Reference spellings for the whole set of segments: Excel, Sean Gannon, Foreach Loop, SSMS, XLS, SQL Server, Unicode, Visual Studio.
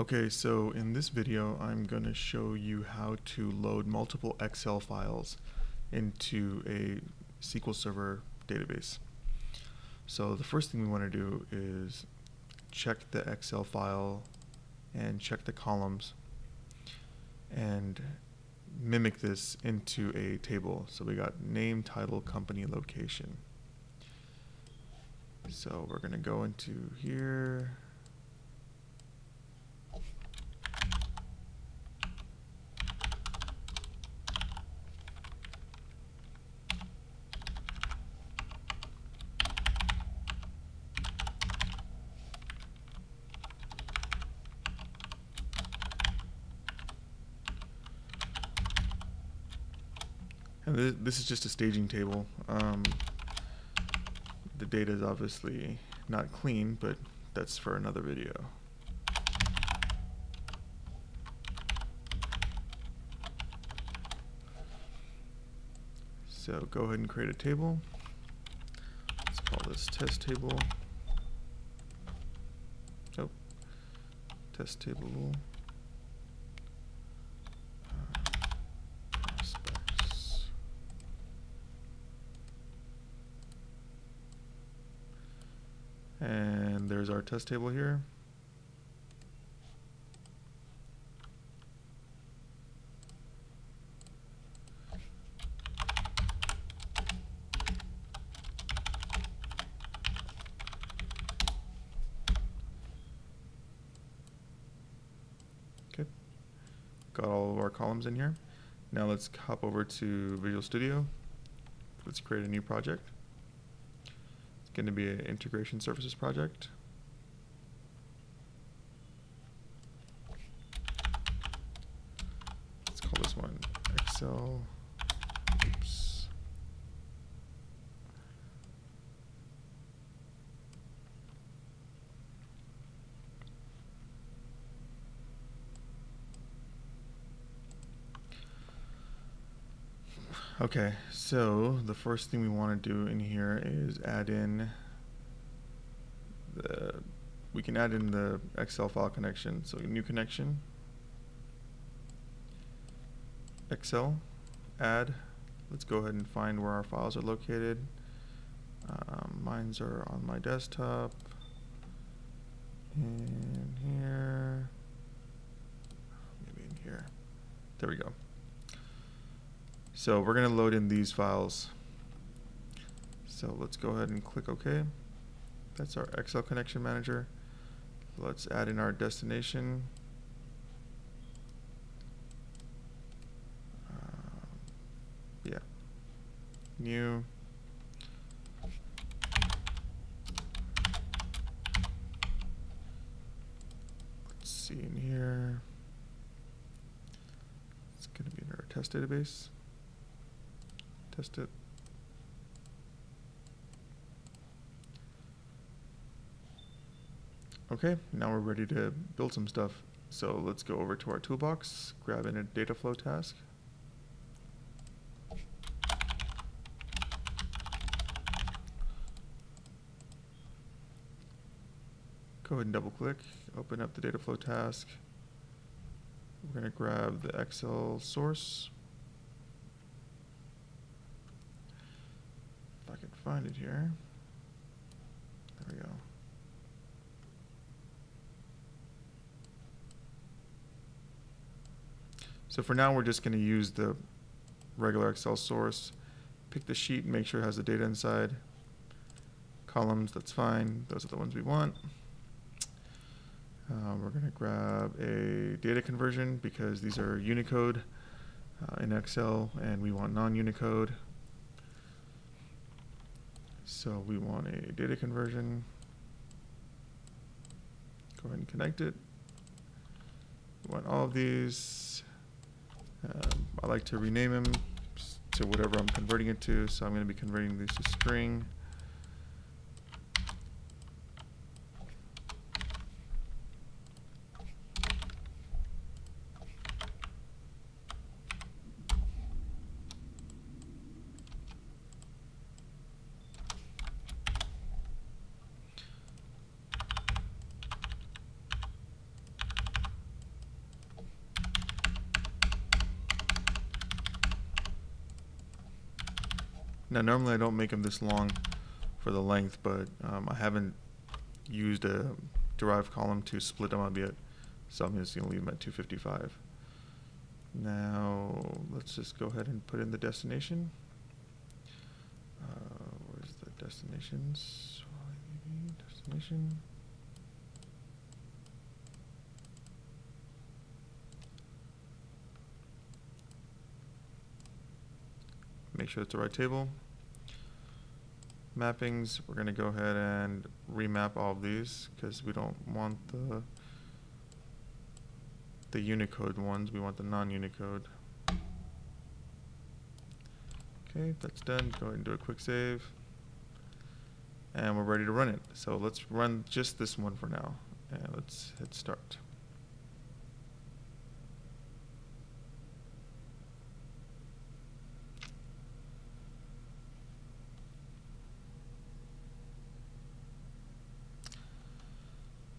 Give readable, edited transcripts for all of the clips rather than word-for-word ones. Okay, so in this video I'm going to show you how to load multiple Excel files into a SQL Server database. So the first thing we want to do is check the Excel file and check the columns and mimic this into a table. So we got name, title, company, location. So we're going to go into here. And this is just a staging table. The data is obviously not clean, but that's for another video. So go ahead and create a table. Let's call this test table. Oh, test table. And there's our test table here. Okay, got all of our columns in here. Now let's hop over to Visual Studio. Let's create a new project. Going to be an integration services project. Let's call this one Excel. Oops. Okay, so the first thing we want to do in here is add in the, we can add in the Excel file connection. So new connection, Excel, add. Let's go ahead and find where our files are located. Mines are on my desktop. In here, maybe in here. There we go. So we're going to load in these files. So let's go ahead and click OK. That's our Excel Connection Manager. Let's add in our destination. New. Let's see in here. It's going to be in our test database. Test it. Okay, now we're ready to build some stuff. So let's go over to our toolbox, grab in a data flow task. Go ahead and double click, open up the data flow task. We're going to grab the Excel source. Find it here. There we go. So for now we're just going to use the regular Excel source. Pick the sheet, make sure it has the data inside. Columns, that's fine. Those are the ones we want. We're going to grab a data conversion because these are Unicode in Excel and we want non-Unicode. So we want a data conversion. Go ahead and connect it. We want all of these. I like to rename them to whatever I'm converting it to. So I'm going to be converting these to string. Now normally I don't make them this long for the length, but I haven't used a derived column to split them up yet, so I'm just going to leave them at 255. Now let's just go ahead and put in the destination. Where's the destinations? Destination. Make sure it's the right table. Mappings, we're going to go ahead and remap all of these because we don't want the Unicode ones, we want the non-Unicode. Okay, that's done. Go ahead and do a quick save. And we're ready to run it. So let's run just this one for now. And let's hit start.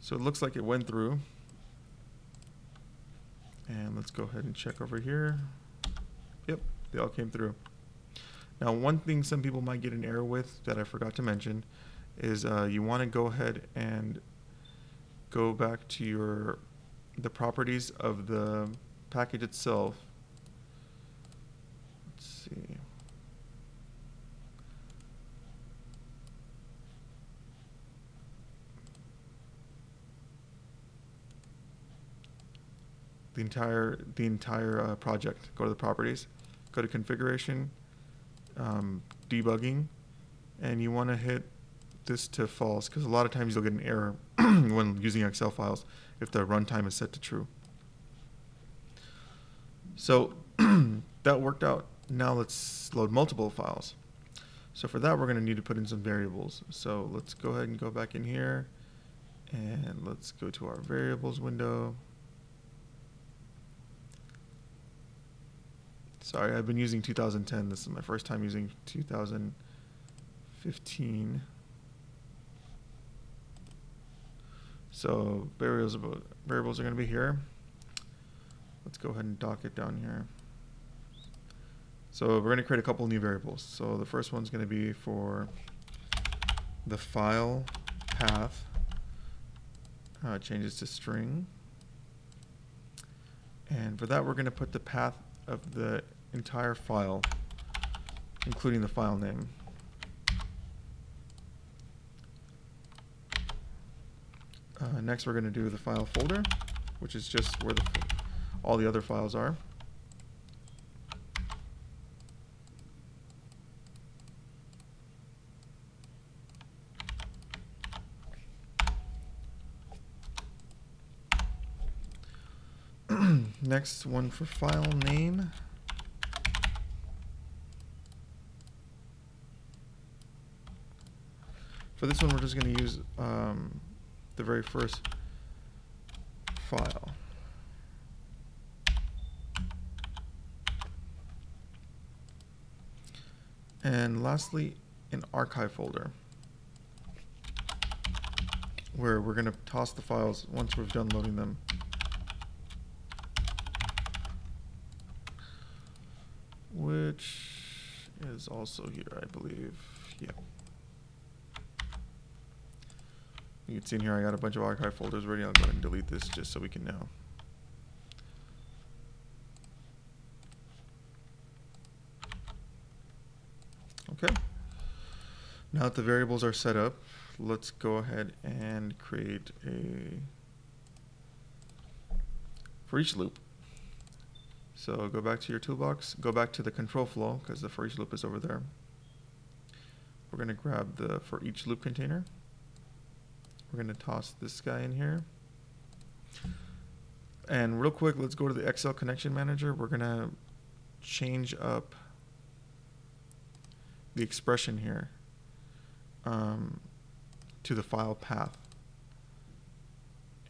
So it looks like it went through. And let's go ahead and check over here. Yep, they all came through. Now one thing some people might get an error with that I forgot to mention is you want to go ahead and go back to the properties of the package itself. Let's see. The entire project. Go to the properties, go to configuration, debugging, and you want to hit this to false because a lot of times you'll get an error when using Excel files if the runtime is set to true. So that worked out. Now let's load multiple files. So for that we're going to need to put in some variables. So let's go ahead and go back in here and let's go to our variables window. Sorry, I've been using 2010. This is my first time using 2015. So variables are going to be here. Let's go ahead and dock it down here. So we're going to create a couple new variables. So the first one's going to be for the file path. Changes to string. And for that, we're going to put the path of the entire file, including the file name. Next we're going to do the file folder, which is just where all the other files are. Next one for file name. For this one, we're just going to use the very first file. And lastly, an archive folder, where we're going to toss the files once we've done loading them. Which is also here, I believe. Yeah. You can see in here I got a bunch of archive folders ready. I'll go ahead and delete this just so we can know. Okay. Now that the variables are set up, let's go ahead and create a for each loop. So go back to your toolbox, go back to the control flow because the for each loop is over there. We're going to grab the for each loop container. We're going to toss this guy in here. And real quick, let's go to the Excel connection manager. We're going to change up the expression here to the file path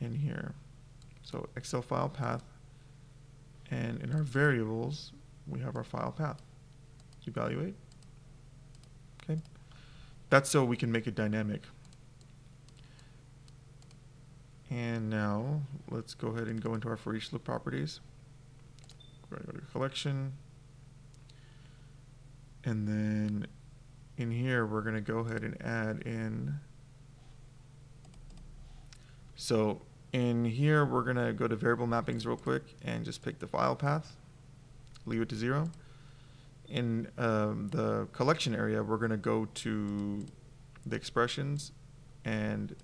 in here. So Excel file path. And in our variables, we have our file path. Evaluate. Okay. That's so we can make it dynamic. And now let's go ahead and go into our for each loop properties. We're going to go to collection. And then in here, we're going to go ahead and add in. So in here, we're going to go to variable mappings real quick and just pick the file path, leave it to 0. In the collection area, we're going to go to the expressions and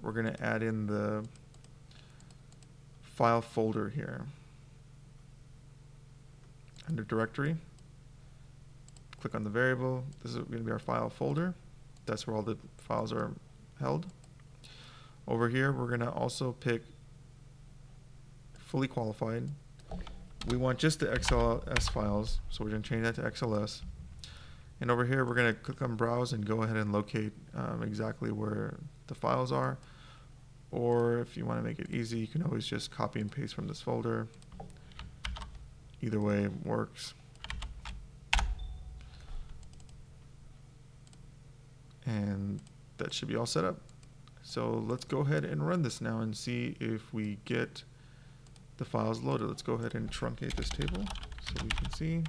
we're going to add in the file folder here under directory. Click on the variable. This is going to be our file folder. That's where all the files are held. Over here, we're going to also pick fully qualified. We want just the XLS files, so we're going to change that to XLS. And over here, we're going to click on browse and go ahead and locate exactly where the files are. Or if you want to make it easy, you can always just copy and paste from this folder. Either way works. And that should be all set up. So let's go ahead and run this now and see if we get the files loaded. Let's go ahead and truncate this table so we can see.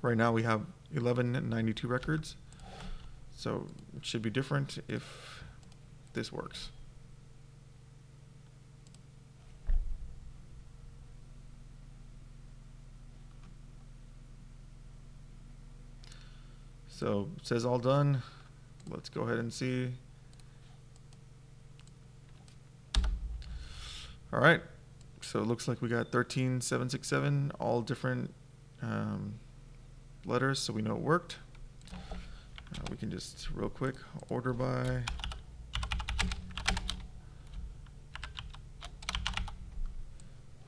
Right now we have 1192 records. So it should be different if this works. So it says all done. Let's go ahead and see. All right. So it looks like we got 13767, all different letters, so we know it worked. We can just real quick order by.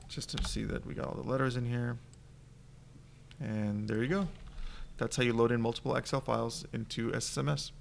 Just to see that we got all the letters in here. And there you go. That's how you load in multiple Excel files into SSMS.